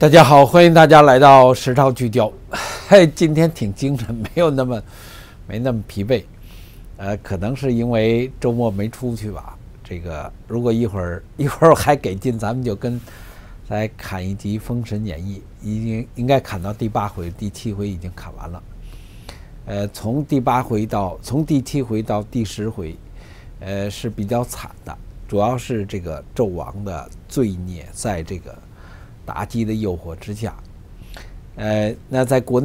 大家好，欢迎大家来到时潮聚焦。嘿，今天挺精神，没那么疲惫。可能是因为周末没出去吧。这个如果一会儿我还给劲，咱们就来砍一集《封神演义》，已经应该砍到第八回、第七回已经砍完了。从第七回到第十回，是比较惨的，主要是这个纣王的罪孽在这个妲己的诱惑之下，那在国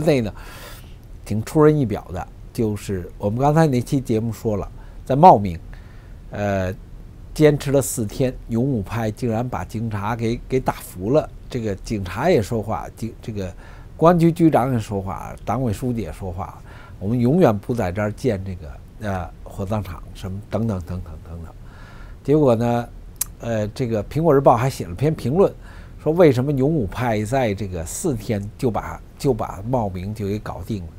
内呢，挺出人意表的。就是我们刚才那期节目说了，在茂名，坚持了4天，勇武派竟然把警察给打服了。这个警察也说话，这个公安局局长也说话，党委书记也说话。我们永远不在这儿建这个火葬场什么等等。结果呢？这个《苹果日报》还写了篇评论，说为什么勇武派在这个4天就把茂名就给搞定了？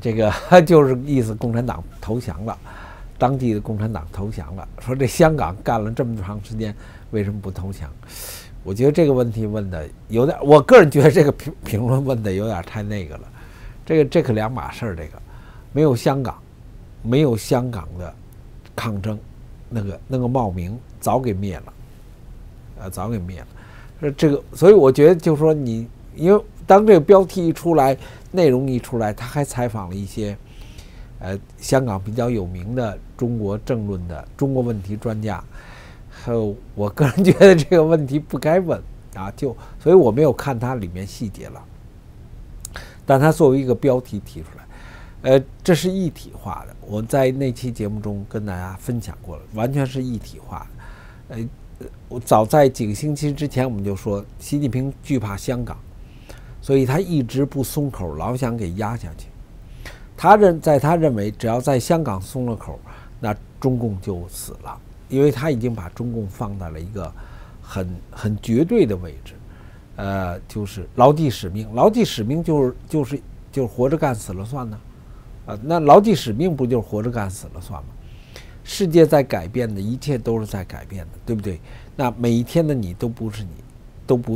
这个就是意思共产党投降了，当地的共产党投降了。说这香港干了这么长时间，为什么不投降？我觉得这个问题问的有点，我个人觉得这个评论问的有点太那个了。这可两码事儿，这个没有香港的抗争，那个茂名早给灭了，所以我觉得就是说你，因为当这个标题一出来，内容一出来，他还采访了一些，香港比较有名的中国政论的中国问题专家，还有我个人觉得这个问题不该问啊，所以我没有看它里面细节了，但它作为一个标题提出来。这是一体化的，我在那期节目中跟大家分享过了，完全是一体化的。我早在几个星期之前我们就说，习近平惧怕香港，所以他一直不松口，老想给压下去。他认为，只要在香港松了口，那中共就死了，因为他已经把中共放在了一个很绝对的位置。就是牢记使命，就是活着干死了算呢。那牢记使命不就是活着干死了算吗？世界在改变的，一切都是在改变的，对不对？那每一天的你都不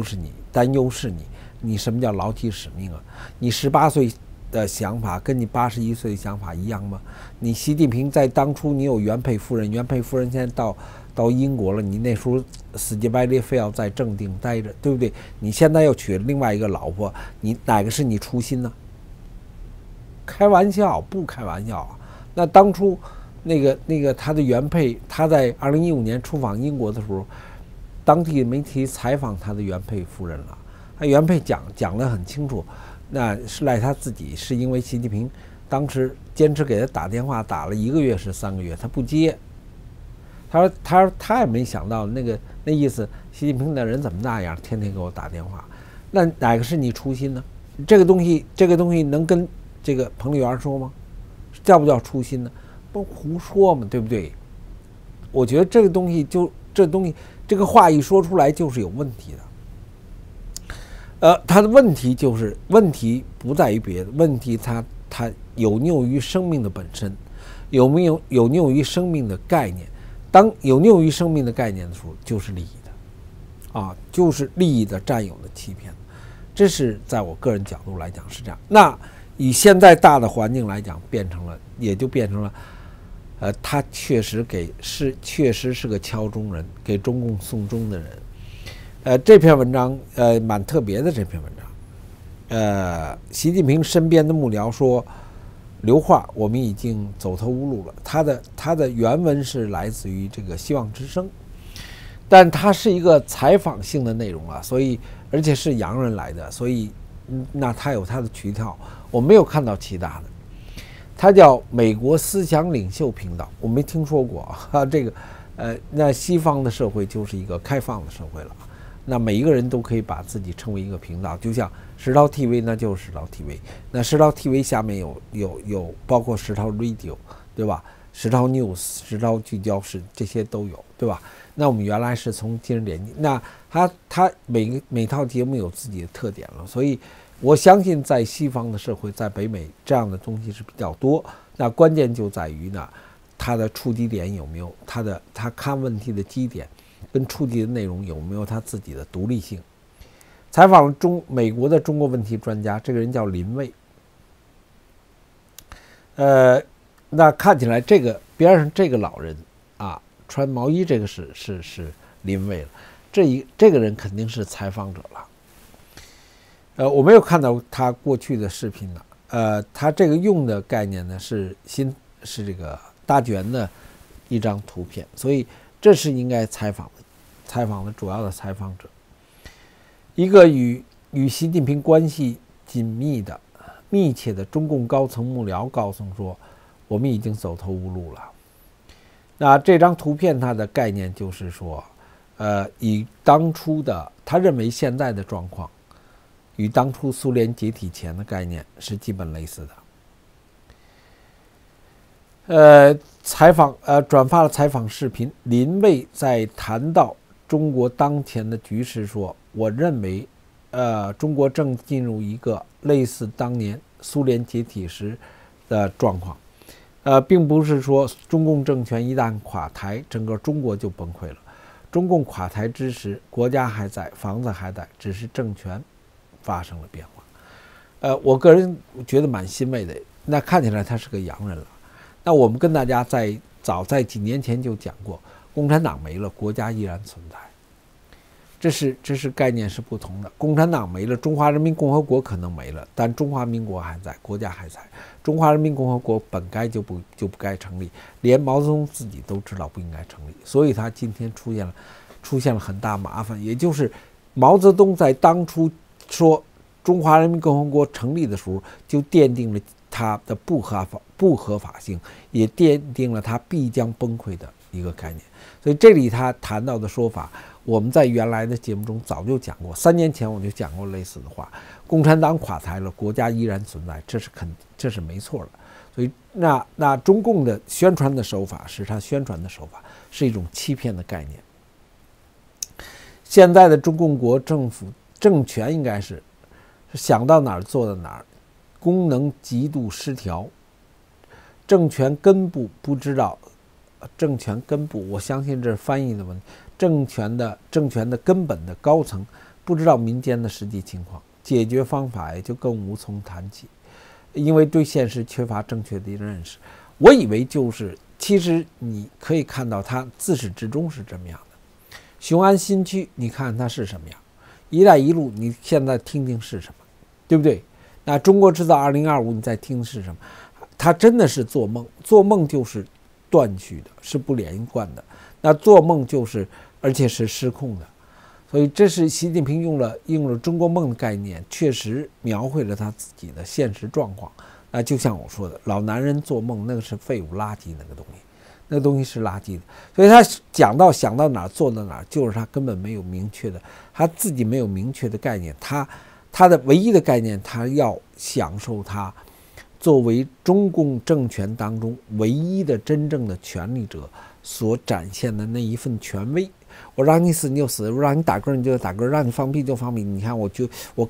是你，担忧是你。你什么叫牢记使命啊？你18岁的想法跟你81岁的想法一样吗？你习近平在当初你有原配夫人现在到英国了，你那时候死乞白赖非要在正定待着，对不对？你现在又娶了另外一个老婆，你哪个是你初心呢？开玩笑不开玩笑啊？那当初那个他的原配，他在2015年出访英国的时候，当地媒体采访他的原配夫人了。他原配讲得很清楚，那是赖他自己，是因为习近平当时坚持给他打电话，打了1个月是3个月，他不接。他说他也没想到那意思，习近平的人怎么那样，天天给我打电话？那哪个是你初心呢？这个东西能跟这个彭丽媛说吗？叫不叫初心呢？不胡说嘛，对不对？我觉得这个话一说出来就是有问题的。他的问题就是问题不在于别的，问题它有谬于生命的本身，有谬于生命的概念。当有谬于生命的概念的时候，就是利益的，就是利益的占有的欺骗。这是在我个人角度来讲是这样。那以现在大的环境来讲，也就变成了，他确实是个敲钟人，给中共送钟的人。这篇文章蛮特别的，这篇文章，习近平身边的幕僚说，刘化我们已经走投无路了。他的原文是来自于这个《希望之声》，但它是一个采访性的内容啊，所以而且是洋人来的，所以那他有他的渠道。我没有看到其他的，他叫美国思想领袖频道，我没听说过啊。这个，那西方的社会就是一个开放的社会了，那每一个人都可以把自己称为一个频道，就像石涛 TV， 那就是石涛 TV， 那石涛 TV 下面有包括石涛 Radio， 对吧？石涛 News、石涛聚焦是这些都有，对吧？那我们原来是从今日点击，那他每套节目有自己的特点了，所以。我相信在西方的社会，在北美这样的东西是比较多。那关键就在于呢，它的触及点有没有，它看问题的基点跟触及的内容有没有它自己的独立性。采访了美国的中国问题专家，这个人叫林蔚。那看起来这个边上这个老人啊，穿毛衣这个是林蔚了，这个人肯定是采访者了。我没有看到他过去的视频呢。他这个用的概念呢是这个大卷的一张图片，所以这是应该采访的主要的采访者。一个与习近平关系紧密的、密切的中共高层幕僚告诉说，我们已经走投无路了。那这张图片它的概念就是说，以当初的他认为现在的状况，与当初苏联解体前的概念是基本类似的。转发了采访视频，林蔚在谈到中国当前的局势说。我认为，中国正进入一个类似当年苏联解体时的状况，并不是说中共政权一旦垮台，整个中国就崩溃了。中共垮台之时，国家还在，房子还在，只是政权发生了变化。我个人觉得蛮欣慰的。那看起来他是个洋人了。那我们跟大家早在几年前就讲过，共产党没了，国家依然存在。这是概念是不同的。共产党没了，中华人民共和国可能没了，但中华民国还在，国家还在。中华人民共和国本该就不该成立，连毛泽东自己都知道不应该成立，所以他今天出现了很大麻烦。也就是毛泽东在当初说中华人民共和国成立的时候，就奠定了他的不合法性，也奠定了他必将崩溃的一个概念。所以这里他谈到的说法。我们在原来的节目中早就讲过，3年前我就讲过类似的话。共产党垮台了，国家依然存在，这是没错的。所以那中共的宣传的手法是一种欺骗的概念。现在的中共国政府政权应该是想到哪儿做到哪儿，功能极度失调，政权根部，我相信这是翻译的问题。政权的根本的高层不知道民间的实际情况，解决方法也就更无从谈起，因为对现实缺乏正确的认识。我以为其实你可以看到它自始至终是这么样的。雄安新区，你看它是什么样？一带一路，你现在听听是什么，对不对？那中国制造2025，你再听是什么？它真的是做梦，做梦就是断续的，是不连贯的。那做梦就是。而且是失控的，所以这是习近平用了中国梦的概念，确实描绘了他自己的现实状况。那就像我说的，老男人做梦那个是废物垃圾，那个东西是垃圾的。所以他想到哪儿做到哪儿，就是他根本没有明确的，他自己没有明确的概念。他的唯一的概念，他要享受他作为中共政权当中唯一的真正的权力者所展现的那一份权威。我让你死你就死，我让你打嗝你就打嗝，让你放屁就放屁。你看，我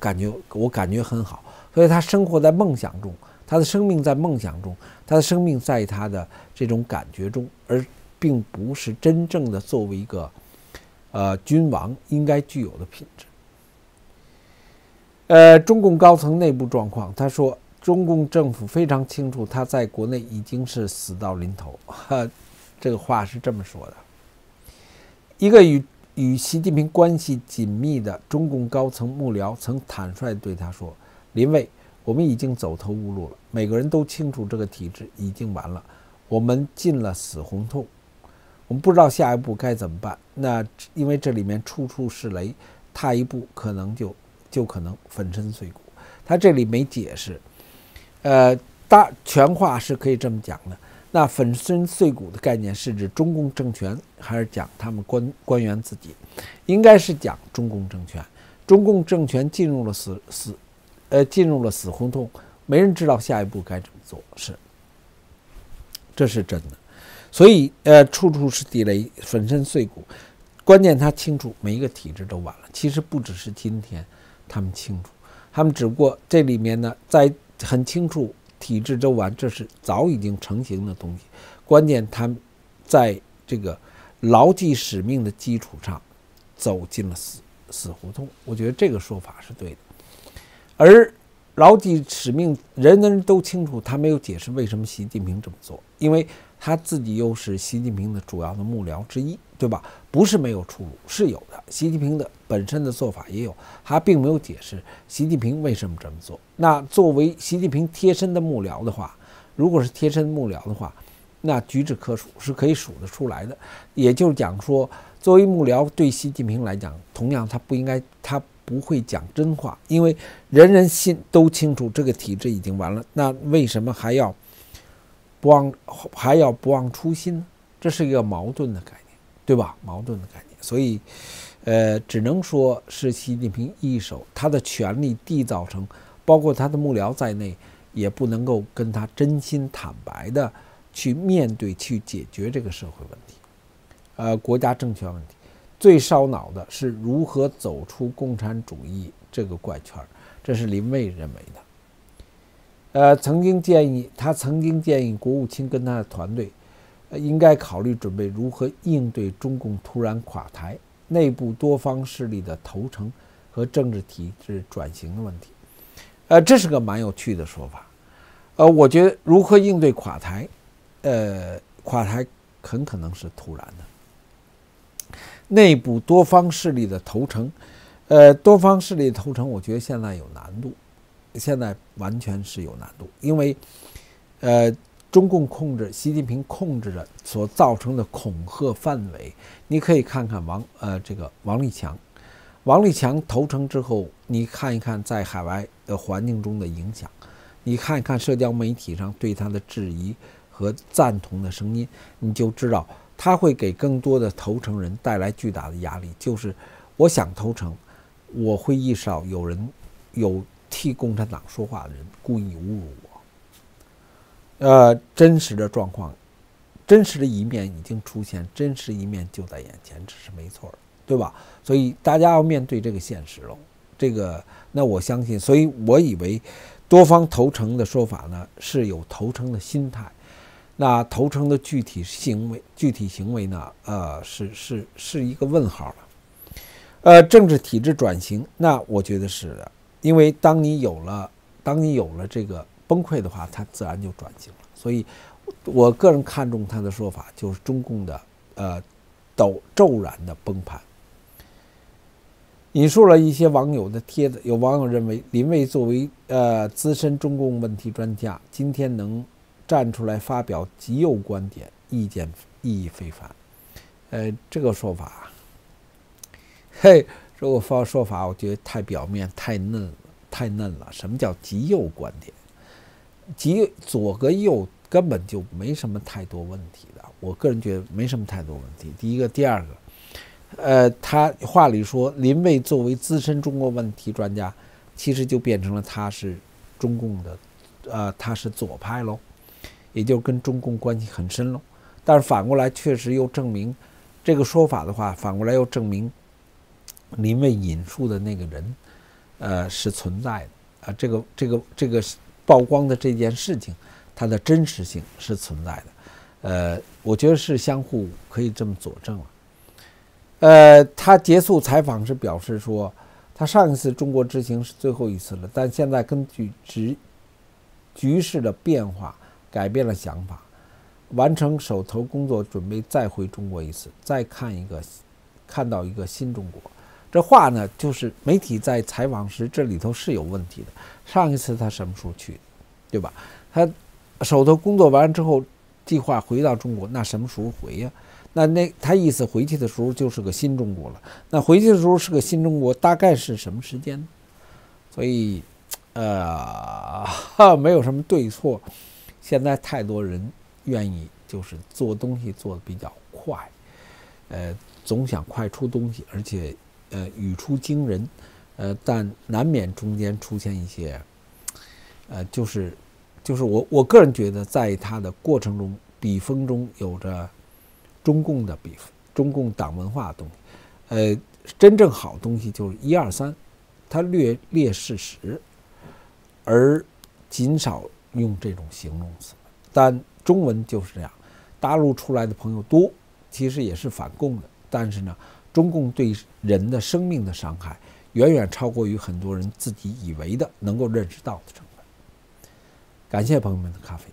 感觉很好。所以他生活在梦想中，他的生命在梦想中，他的生命在他的这种感觉中，而并不是真正的作为一个君王应该具有的品质。中共高层内部状况，他说中共政府非常清楚，他在国内已经是死到临头。这个话是这么说的。一个与习近平关系紧密的中共高层幕僚曾坦率对他说：“林蔚，我们已经走投无路了，每个人都清楚这个体制已经完了，我们进了死胡同，我们不知道下一步该怎么办。那因为这里面处处是雷，踏一步可能就可能粉身碎骨。”他这里没解释，全话是可以这么讲的。那粉身碎骨的概念是指中共政权，还是讲他们官员自己？应该是讲中共政权。中共政权进入了死胡同，没人知道下一步该怎么做，这是真的。所以处处是地雷，粉身碎骨。关键他清楚每一个体制都完了。其实不只是今天，他们清楚，他们只不过这里面呢，在很清楚。体制周完，这是早已经成型的东西。关键他们在这个牢记使命的基础上，走进了死死胡同。我觉得这个说法是对的。而牢记使命，人人都清楚，他没有解释为什么习近平这么做，因为他自己又是习近平的主要的幕僚之一，对吧？不是没有出入，是有的。习近平的本身的做法也有，他并没有解释习近平为什么这么做。那作为习近平贴身的幕僚的话，如果是贴身幕僚的话，那屈指可数，是可以数得出来的。也就是讲说，作为幕僚，对习近平来讲，同样他不会讲真话，因为人人都清楚这个体制已经完了，那为什么还要不忘初心呢？这是一个矛盾的概念，对吧？矛盾的概念。所以，只能说是习近平一手他的权力缔造成，包括他的幕僚在内，也不能够跟他真心坦白的去面对、去解决这个社会问题，国家政权问题。最烧脑的是如何走出共产主义这个怪圈，这是林蔚认为的。他曾经建议国务卿跟他的团队，应该考虑准备如何应对中共突然垮台、内部多方势力的投诚和政治体制转型的问题。这是个蛮有趣的说法。我觉得如何应对垮台，垮台很可能是突然的。内部多方势力的投诚，我觉得现在有难度，现在完全是有难度，因为，中共控制、习近平控制着所造成的恐吓范围，你可以看看这个王立强，王立强投诚之后，你看一看在海外的环境中的影响。你看一看社交媒体上对他的质疑和赞同的声音，你就知道他会给更多的投诚人带来巨大的压力。就是我想投诚，我会意识到有替共产党说话的人故意侮辱我。真实的一面已经出现，真实一面就在眼前，这是没错的，对吧？所以大家要面对这个现实喽。那我相信，所以我以为多方投诚的说法呢，是有投诚的心态，那投诚的具体行为呢，是一个问号了。政治体制转型，那我觉得是的，因为当你有了这个崩溃的话，它自然就转型了。所以，我个人看重他的说法就是中共的骤然的崩盘。引述了一些网友的帖子，有网友认为林蔚作为资深中共问题专家，今天能站出来发表极右观点，意义非凡。这个说法我觉得太表面、太嫩了。什么叫极右观点？左跟右根本就没什么太多问题的，我个人觉得没什么太多问题。第一个，第二个。他话里说林蔚作为资深中国问题专家，其实就变成了他是中共的，他是左派喽，也就跟中共关系很深喽。但是反过来确实又证明这个说法的话，反过来又证明林蔚引述的那个人，是存在的啊，这个曝光的这件事情，它的真实性是存在的，我觉得是相互可以这么佐证了。他结束采访时表示说，他上一次中国之行是最后一次了，但现在根据局势的变化改变了想法，完成手头工作，准备再回中国一次，再看到一个新中国。这话呢，就是媒体在采访时这里头是有问题的。上一次他什么时候去的，对吧？他手头工作完之后，计划回到中国，那什么时候回呀？那他意思回去的时候就是个新中国了。那回去的时候是个新中国，大概是什么时间？所以，没有什么对错。现在太多人愿意就是做东西做得比较快，总想快出东西，而且语出惊人，但难免中间出现一些，就是我个人觉得，在他的过程中笔锋中有着。中共党文化的东西，真正好东西就是一二三，它略列事实，而仅少用这种形容词。但中文就是这样，大陆出来的朋友多，其实也是反共的，但是呢，中共对人的生命的伤害，远远超过于很多人自己以为的能够认识到的成分。感谢朋友们的咖啡。